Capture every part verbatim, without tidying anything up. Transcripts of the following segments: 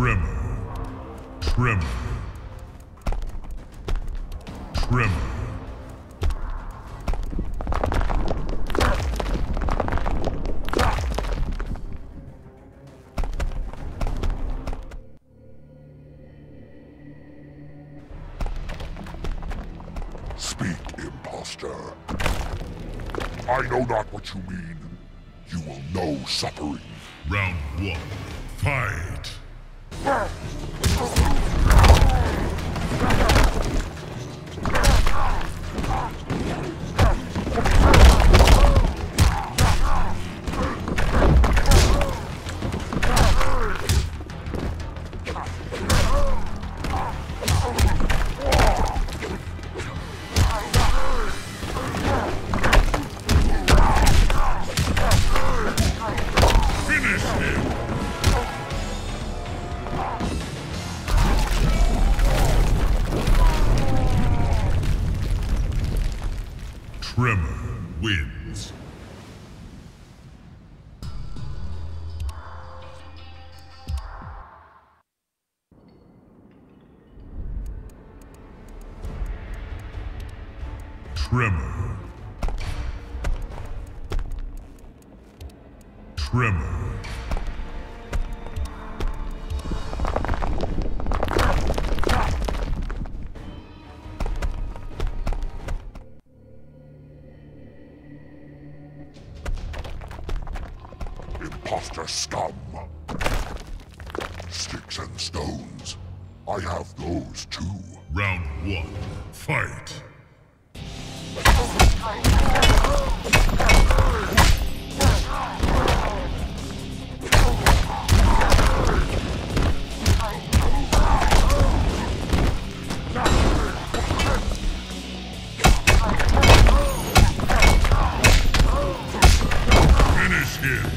Tremor. Tremor. Tremor. Speak, imposter. I know not what you mean. You will know suffering. Round one, fight! Tremor wins. Tremor. Tremor. Imposter scum. Sticks and stones. I have those too. Round one, fight. Finish him.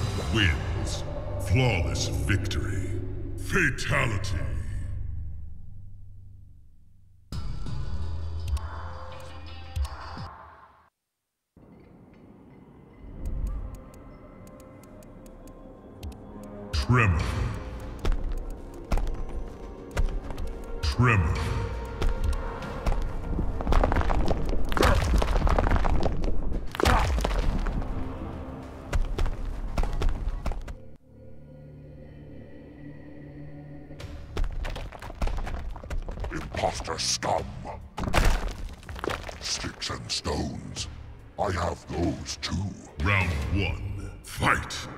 Tremor wins. Flawless victory. Fatality. Tremor. Tremor. Imposter scum. Sticks and stones. I have those too. Round one, fight!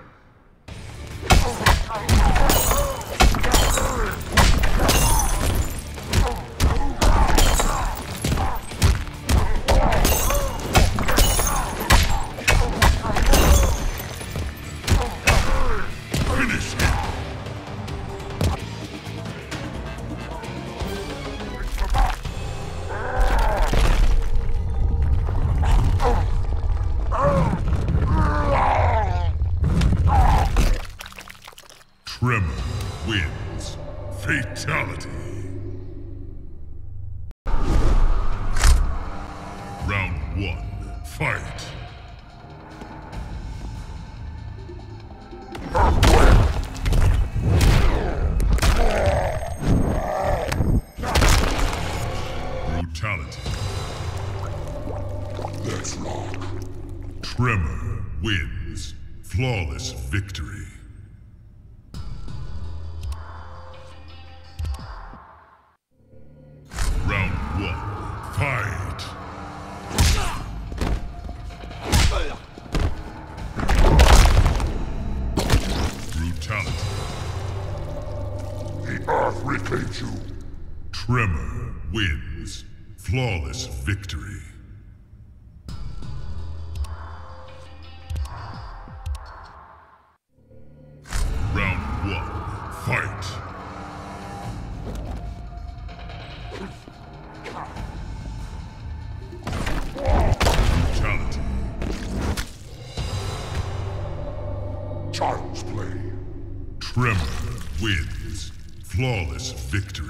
Tremor wins. Fatality. Round one, fight. Brutality. Let's rock. Tremor wins. Flawless victory. The earth reclaims you. Tremor wins. Flawless victory. Round one, fight. Brutality. Child's play. Tremor wins. Flawless victory.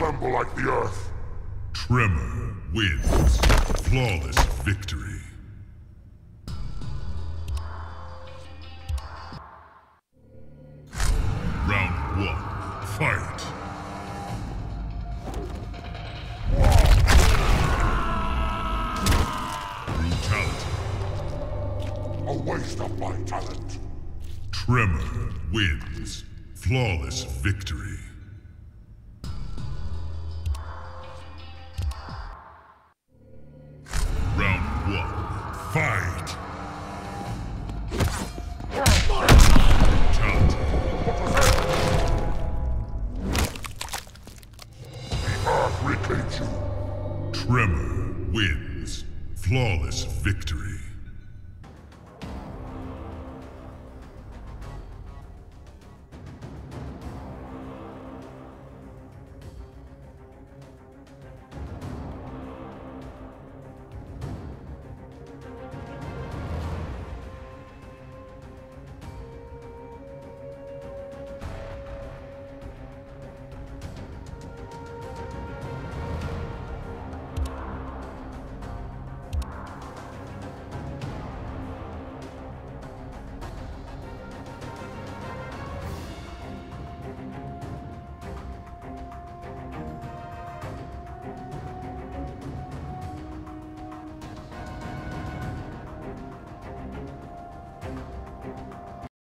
tremble like the earth. Tremor wins. Flawless victory. Round one, fight! Brutality. A waste of my talent. Tremor wins. Flawless victory. Round one, fight! Tremor wins. Flawless victory.